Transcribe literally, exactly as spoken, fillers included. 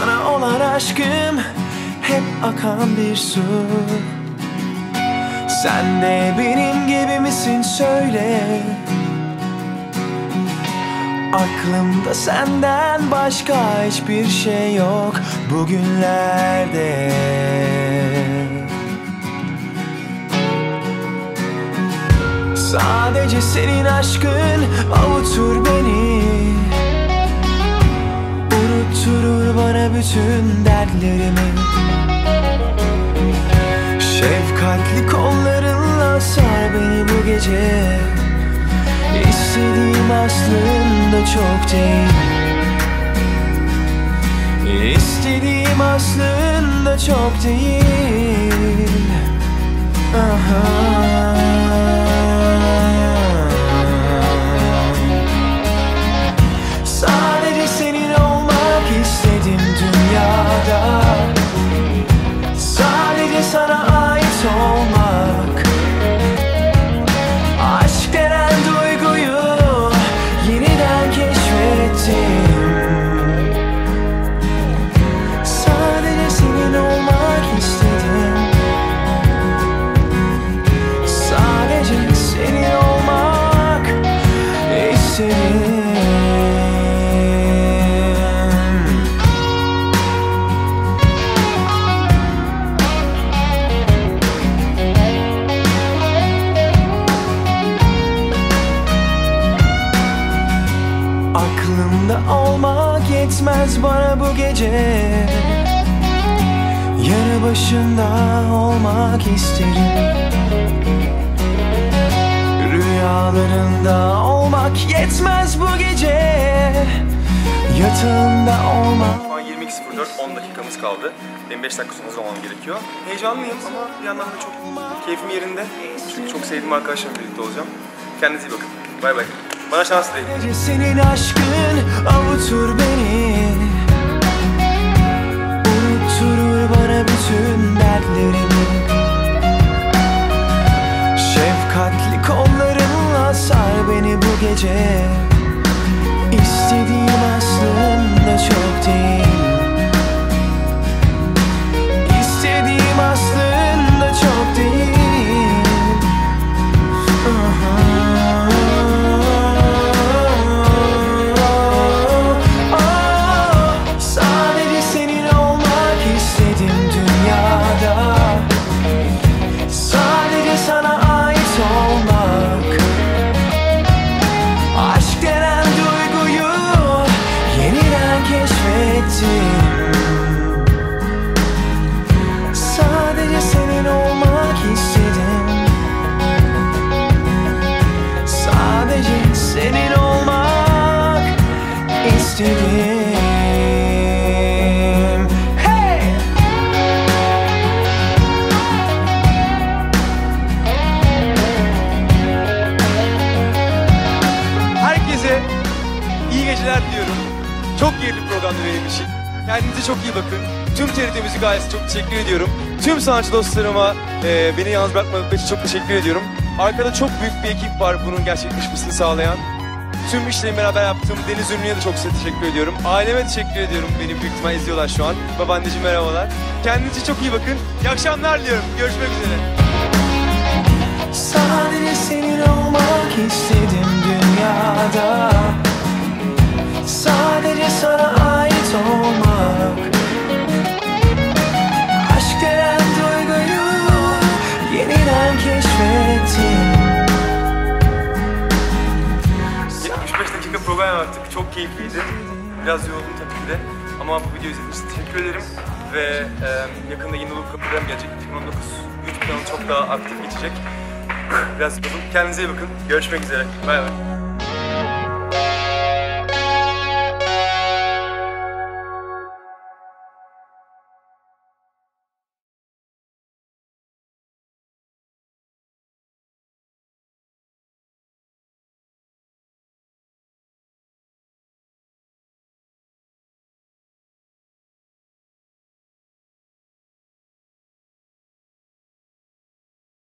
Sana olan aşkım hep akan bir su. Sen de benim gibi misin söyle. Aklımda senden başka hiçbir şey yok bugünlerde. Sadece senin aşkın avutur beni, unutturur bana bütün dertlerimi. Şefkatli kollarınla sar beni bu gece. İstediğim aslında çok değil, İstediğim aslında çok değil. Aha. Sadece senin olmak istedim dünyada, sadece sana ait olmak. Aşk denen duyguyu yeniden keşfettim. Sadece senin olmak istedim, sadece senin olmak istedim. Aklımda olmak yetmez bana bu gece. Yanı başında olmak isterim. Rüyalarında olmak yetmez bu gece. Yatağında olmak. Şu an yirmi iki sıfır dört, on dakikamız kaldı. Benim beş dakika sonunda olmam gerekiyor. Heyecanlıyım ama bir yandan da çok keyfim yerinde. Çünkü çok sevdiğim arkadaşlarımla birlikte olacağım. Kendinize iyi bakın. Bay bay. Bana şans değil. Senin aşkın avutur beni, unutturur bana bütün dertlerimi. Şefkatli kollarınla sar beni bu gece. İstediğim aslında çok değil, İstediğim aslında çok değil. Sadece senin olmak istedim, sadece senin olmak istedim. Hey! Herkese iyi geceler diliyorum. Çok iyi bir programdı benim için. Kendinize çok iyi bakın. Tüm T R T Müzik ailesi çok teşekkür ediyorum. Tüm sanatçı dostlarıma e, beni yalnız bırakmadıkları için çok teşekkür ediyorum. Arkada çok büyük bir ekip var bunun gerçekleşmesini sağlayan. Tüm işlerimi beraber yaptığım Deniz Ünlü'ye de çok size teşekkür ediyorum. Aileme teşekkür ediyorum. Beni büyük ihtimal izliyorlar şu an. Babaanneciğim merhabalar. Kendinize çok iyi bakın. İyi akşamlar diliyorum. Görüşmek üzere. Sadece senin olmak istedim dünyada. Sadece sana ait olmak. Aşk denen duyguyu yeniden keşfettim. yetmiş beş dakika program yaptık. Çok keyifliydi. Biraz yoruldum tabii ki de. Ama bu videoyu izlediğiniz için teşekkür ederim. Ve e, yakında yeni olup kapılarım gelecek. iki bin on dokuz YouTube kanalı çok daha aktif geçecek. Biraz yoruldum. Kendinize iyi bakın. Görüşmek üzere. Bay bay.